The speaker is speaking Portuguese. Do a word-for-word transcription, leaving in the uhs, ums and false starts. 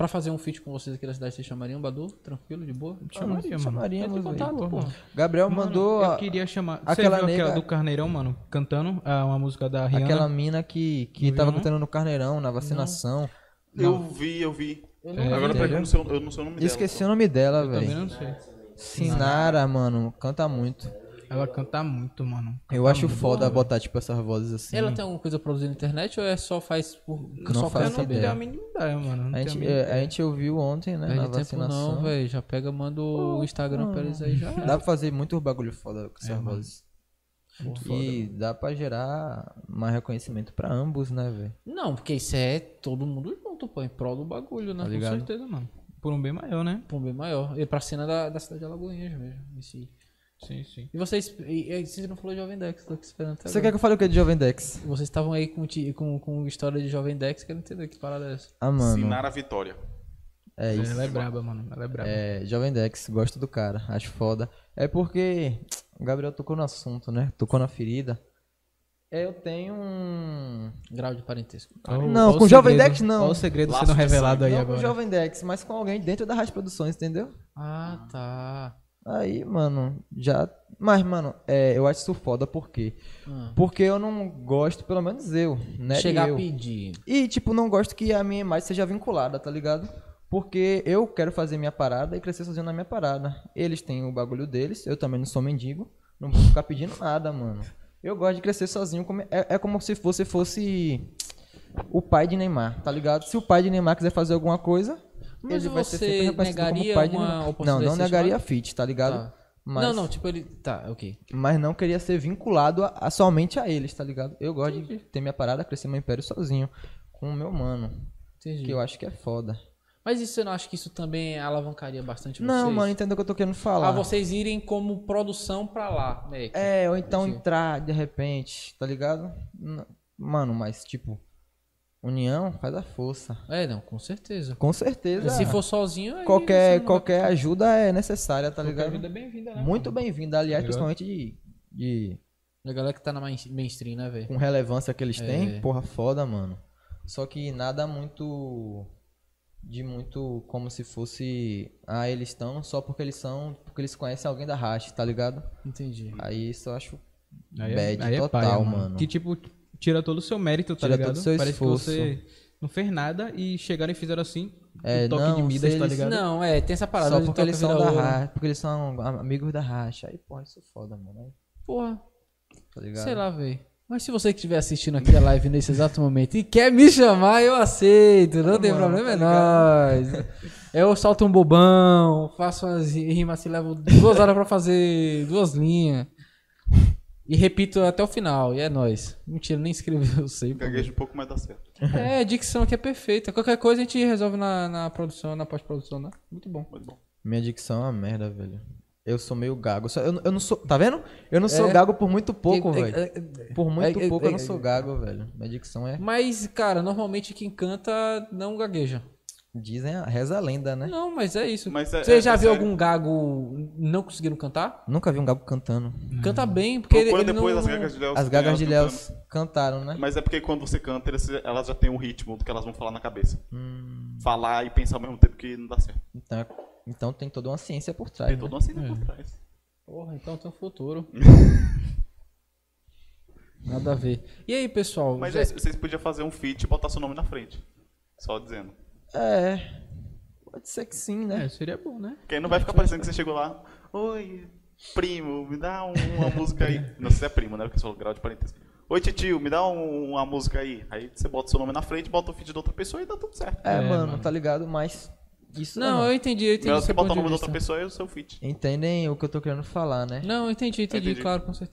Pra fazer um feat com vocês aqui na cidade, vocês chamariam o Badu? Tranquilo, de boa? Ah, chamaria, mano. Chamaria, mano. Contato, aí, pô. Gabriel mano, mandou... Eu queria chamar... Aquela, você viu nega... aquela do Carneirão, mano? Cantando ah, uma música da Rihanna. Aquela mina que, que tava cantando no Carneirão, na vacinação. Não. Eu vi, eu vi. Eu não é, agora pra eu não sei o nome dela. Esqueci o nome dela, velho. Eu também não sei. Sinara, mano. Canta muito. Ela canta muito, mano. Canta eu acho foda bom, botar, tipo, essas vozes assim. Ela tem alguma coisa produzida na internet ou é só faz por... Não só faz não ideia. A mínima ideia, mano. Não a, gente, a, a gente ouviu ontem, né, na vacinação. Não, velho. Já pega, manda o oh, Instagram mano. pra eles aí já. Dá pra fazer muito bagulho foda com essas é, vozes. Muito e foda, dá mano. pra gerar mais reconhecimento pra ambos, né, velho? Não, porque isso é todo mundo junto, pô. Em prol do bagulho, né? Tá ligado? Com certeza, mano. Por um bem maior, né? Por um bem maior. E pra cena da, da cidade de Alagoinhas mesmo, esse... Sim, sim. E vocês, e, e, vocês não falou de Jovem Dex, tô aqui esperando até Você agora. Quer que eu fale o que de Jovem Dex? Vocês estavam aí com, com, com história de Jovem Dex, quero entender que parada é essa. Ah, mano. Sinara Vitória. É isso. Ela é braba, mano. Ela é braba. É, Jovem Dex, gosto do cara, acho foda. É porque o Gabriel tocou no assunto, né? Tocou na ferida. Eu tenho um... Grau de parentesco. Ah, não, com o Jovem Dex não. Qual o segredo sendo revelado aí agora? Não com o Jovem Dex, mas com alguém dentro da Rádio Produções, entendeu? Ah, tá. Aí, mano, já... Mas, mano, é, eu acho isso foda por quê? Ah. Porque eu não gosto, pelo menos eu, né? Chegar eu. a pedir. E, tipo, não gosto que a minha imagem seja vinculada, tá ligado? Porque eu quero fazer minha parada e crescer sozinho na minha parada. Eles têm o bagulho deles, eu também não sou mendigo. Não vou ficar pedindo nada, mano. Eu gosto de crescer sozinho. Como é, é como se você fosse o pai de Neymar, tá ligado? Se o pai de Neymar quiser fazer alguma coisa... Mas ele vai você ser negaria pai uma de... Não, não negaria a fit, tá ligado? Tá. Mas... Não, não, tipo ele... Tá, ok. Mas não queria ser vinculado a, a somente a eles, tá ligado? Eu gosto Entendi. de ter minha parada, crescer meu império sozinho. Com o meu mano. Entendi. Que eu acho que é foda. Mas isso, você não acha que isso também alavancaria bastante não, vocês? Não, mano, entendeu o que eu tô querendo falar. Ah, vocês irem como produção pra lá. Meio que, é, ou então assim. entrar de repente, tá ligado? Mano, mas tipo... União faz a força. É, não, com certeza. Com certeza. E se for sozinho, aí qualquer qualquer vai... ajuda é necessária, tá ligado? Qualquer ajuda é bem-vinda, né? Muito bem-vinda, aliás, tá principalmente de, de... A galera que tá na mainstream, né, velho? Com relevância que eles é. têm, porra, foda, mano. Só que nada muito... De muito como se fosse... Ah, eles estão só porque eles são... Porque eles conhecem alguém da racha, tá ligado? Entendi. Aí isso eu acho aí é, bad aí total, é paia, mano. mano. Que tipo... Tira todo o seu mérito, tá Tira ligado? Todo seu Parece esforço. que você não fez nada e chegaram e fizeram assim, é, um toque não, de Midas, eles... tá ligado? Não, é, tem essa parada. Só porque eles são da racha, porque eles são amigos da racha. Aí, porra, isso é foda, mano. Porra, tá ligado? Sei lá, velho. Mas se você que estiver assistindo aqui a live nesse exato momento e quer me chamar, eu aceito. Não ah, tem mano, problema, tá é nóis. Eu solto um bobão, faço umas rimas, se levo duas horas pra fazer duas linhas. E repito até o final, e é nóis. Mentira, nem escreveu, eu sei. Gaguejo um pouco, mas dá certo. É, a dicção aqui é perfeita. Qualquer coisa a gente resolve na, na produção, na pós-produção, né? Muito bom. Muito bom. Minha dicção é uma merda, velho. Eu sou meio gago. Eu, eu não sou... Tá vendo? Eu não sou é, gago por muito pouco, é, velho. É, é, por muito é, pouco é, eu não sou gago, velho. Minha dicção é... Mas, cara, normalmente quem canta não gagueja. Dizem, reza a lenda, né? Não, mas é isso. Mas é, Você é, já é viu sério? algum gago não conseguindo cantar? Nunca vi um gago cantando. Canta bem, porque ele, ele depois não... As gagas de Léo, as gagas de Léo cantaram, né? Mas é porque quando você canta, elas já têm um ritmo do que elas vão falar na cabeça. Hum. Falar e pensar ao mesmo tempo que não dá certo. Então, então tem toda uma ciência por trás, Tem né? toda uma ciência é. por trás. Porra, então tem um futuro. Nada a ver. E aí, pessoal? Mas já... vocês podiam fazer um feat e botar seu nome na frente. Só dizendo. É, pode ser que sim, né? É, seria bom, né? Porque aí não vai ficar parecendo que você chegou lá, oi, primo, me dá um, uma música aí. Não, você é primo, né? Porque você falou grau de parentesco. Oi, titio, me dá um, uma música aí. Aí você bota o seu nome na frente, bota o feed de outra pessoa e dá tudo certo. É, é mano, mano, tá ligado? Mas isso não... Não, eu entendi, eu entendi. Melhor você botar o nome de outra pessoa e o seu feed. Entendem o que eu tô querendo falar, né? Não, eu entendi, entendi, eu entendi. Claro, com certeza.